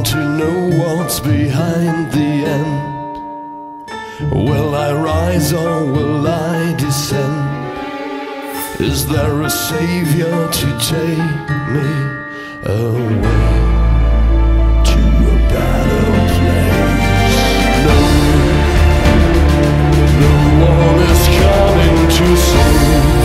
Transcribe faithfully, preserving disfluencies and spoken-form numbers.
want to know what's behind the end. Will I rise or will I descend? Is there a savior to take me away to a better place? No, no one is coming to save.